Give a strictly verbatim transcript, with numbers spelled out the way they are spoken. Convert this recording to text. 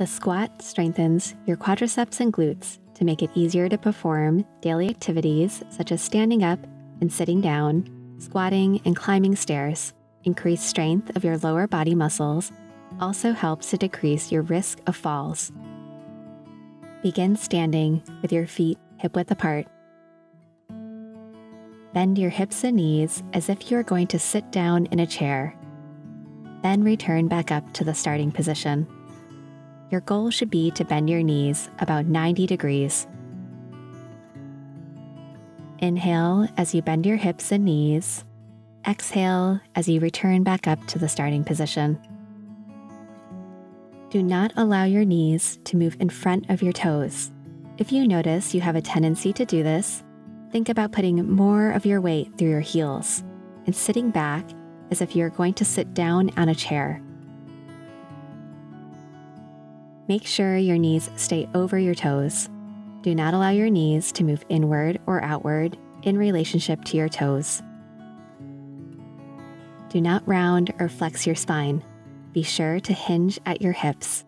The squat strengthens your quadriceps and glutes to make it easier to perform daily activities such as standing up and sitting down, squatting and climbing stairs. Increased strength of your lower body muscles also helps to decrease your risk of falls. Begin standing with your feet hip-width apart. Bend your hips and knees as if you are going to sit down in a chair. Then return back up to the starting position. Your goal should be to bend your knees about ninety degrees. Inhale as you bend your hips and knees. Exhale as you return back up to the starting position. Do not allow your knees to move in front of your toes. If you notice you have a tendency to do this, think about putting more of your weight through your heels and sitting back as if you're going to sit down on a chair. Make sure your knees stay over your toes. Do not allow your knees to move inward or outward in relationship to your toes. Do not round or flex your spine. Be sure to hinge at your hips.